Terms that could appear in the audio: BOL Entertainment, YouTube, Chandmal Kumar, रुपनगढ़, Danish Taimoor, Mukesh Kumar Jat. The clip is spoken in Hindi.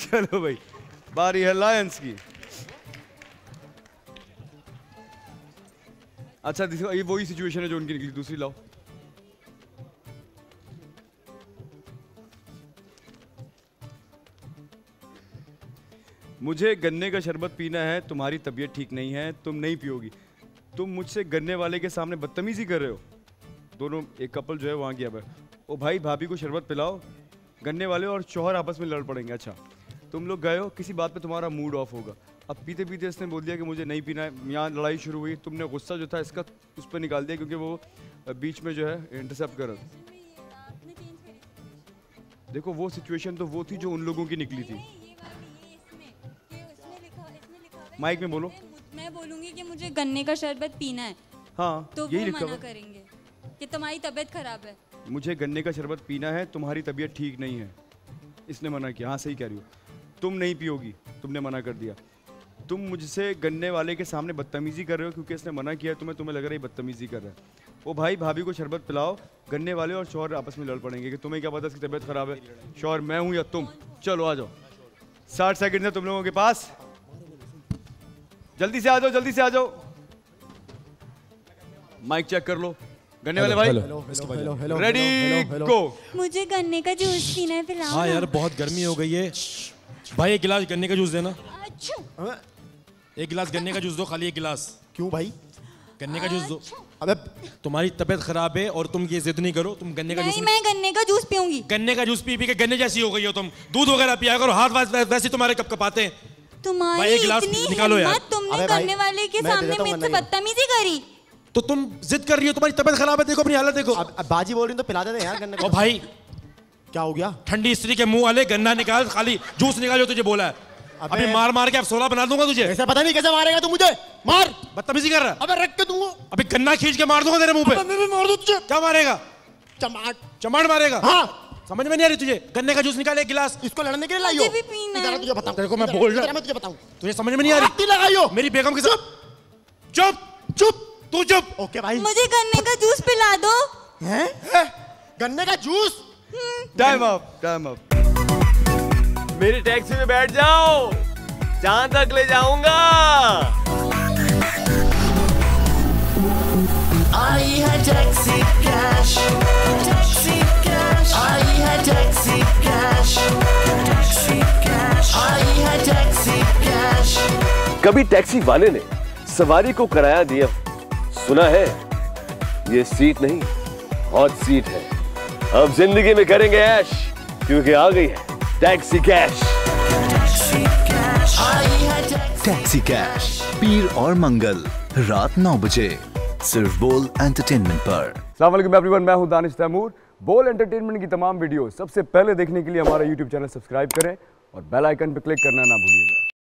चलो भाई, बारी है लायंस की। अच्छा ये वही सिचुएशन है जो उनकी निकली। दूसरी लाओ। मुझे गन्ने का शरबत पीना है, तुम्हारी तबीयत ठीक नहीं है, तुम नहीं पियोगी। तुम मुझसे गन्ने वाले के सामने बदतमीजी कर रहे हो। दोनों एक कपल जो है वहाँ गया। ओ भाई भाभी को शरबत पिलाओ। गन्ने वाले और शौहर आपस में लड़ पड़ेंगे। अच्छा तुम लोग गए हो, किसी बात पे तुम्हारा मूड ऑफ होगा। अब पीते पीते इसने बोल दिया कि मुझे नहीं पीना है, यहाँ लड़ाई शुरू हुई। तुमने गुस्सा जो था इसका उस पर निकाल दिया क्योंकि वो बीच में जो है इंटरसेप्ट कर रहा। देखो वो सिचुएशन तो वो थी जो उन लोगों की निकली थी। माइक में बोलो। मैं बोलूंगी कि मुझे गन्ने का शरबत पीना है, हाँ, तो वो मना करेंगे कि तुम्हारी तबीयत खराब है। मुझे गन्ने का शरबत पीना है, तुम्हारी तबीयत ठीक नहीं है, इसने मना किया। हाँ सही कह रही हो, तुम नहीं पियोगी, तुमने मना कर दिया। तुम मुझसे गन्ने वाले के सामने बदतमीजी कर रहे हो क्योंकि इसने मना किया। तुम्हें लग रहा है बदतमीजी कर रहा है। वो भाई भाभी को शरबत पिलाओ। गन्ने वाले और शौहर आपस में लड़ पड़ेंगे कि तुम्हें क्या पता इसकी तबीयत खराब है, शौहर मैं हूँ या तुम। चलो आ जाओ, 60 सेकेंड है तुम लोगों के पास, जल्दी से आ जाओ, जल्दी से आ जाओ। माइक चेक कर लो। गन्ने वाले भाई रेडी गो। मुझे गन्ने का जूस पीना है, पिलाओ। हाँ यार बहुत गर्मी हो गई है भाई, एक गिलास गन्ने का जूस देना। अच्छा एक गिलास गन्ने का जूस दो, खाली एक गिलास। क्यों भाई? गन्ने का जूस दो। अबे तुम्हारी तबीयत खराब है और तुम ये जिद नहीं करो, तुम गन्ने का जूस। मैं गन्ने का जूस पीऊंगी। गन्ने का जूस पी पी के गन्ने जैसी हो गई हो तुम। दूध वगैरह पिया करो, हाथ वैसे तुम्हारे कप कपाते हैं। तुम्हारी इतनी हिम्मत, तुमने करने वाले के सामने मुझसे बदतमीजी करी तो तुम जिद कर रही हो, तुम्हारी तबीयत खराब है, देखो अपनी हालत देखो। अब बाजी बोल रही तो पिला देते यार गन्ने। ओ भाई क्या हो गया? ठंडी स्त्री के मुंह वाले, गन्ना निकाल, खाली जूस निकाल जो तुझे बोला है। अभी मार मार के अब 16 बना दूंगा तुझे। ऐसा पता नहीं कैसे मारेगा तू मुझे। मार, बदतमीजी कर रहा है। अबे रख के दूंगा, अभी गन्ना खींच के मार दूंगा तेरे मुंह पे। मार दूं तुझे। क्या मारेगा? चमाट चमाट मारेगा। हां समझ में नहीं आ रही तुझे। गन्ने का जूस निकाल एक गिलास। इसको लड़ने के लिए लाई हो? तुझे बताऊं, तेरे को मैं बोल रहा हूं, मैं तुझे बताऊं, तुझे समझ में नहीं आ रही। लगाई हो मेरी बेगम के साथ। चुप चुप तू चुप। ओके भाई मुझे गन्ने का जूस पिला दो। हैं गन्ने का juice? Time up, time up. मेरी टैक्सी में बैठ जाओ, जहां तक ले जाऊंगा। आई है टैक्सी कैश, टैक्सी कैश। आई है टैक्सी कैश, टैक्सी कैश। आई है टैक्सी कैश। कभी टैक्सी वाले ने सवारी को किराया दिया, सुना है ये सीट नहीं हॉट सीट है। अब जिंदगी में करेंगे ऐश क्योंकि आ गई है टैक्सी कैश, टैक्सी कैश। आई है टैक्सी कैश, पीर और मंगल रात 9 बजे सिर्फ बोल एंटरटेनमेंट पर। अस्सलाम वालेकुम एवरीवन, मैं हूं दानिश तैमूर। बोल एंटरटेनमेंट की तमाम वीडियो सबसे पहले देखने के लिए हमारा YouTube चैनल सब्सक्राइब करें और बेल आइकन पर क्लिक करना ना भूलिएगा।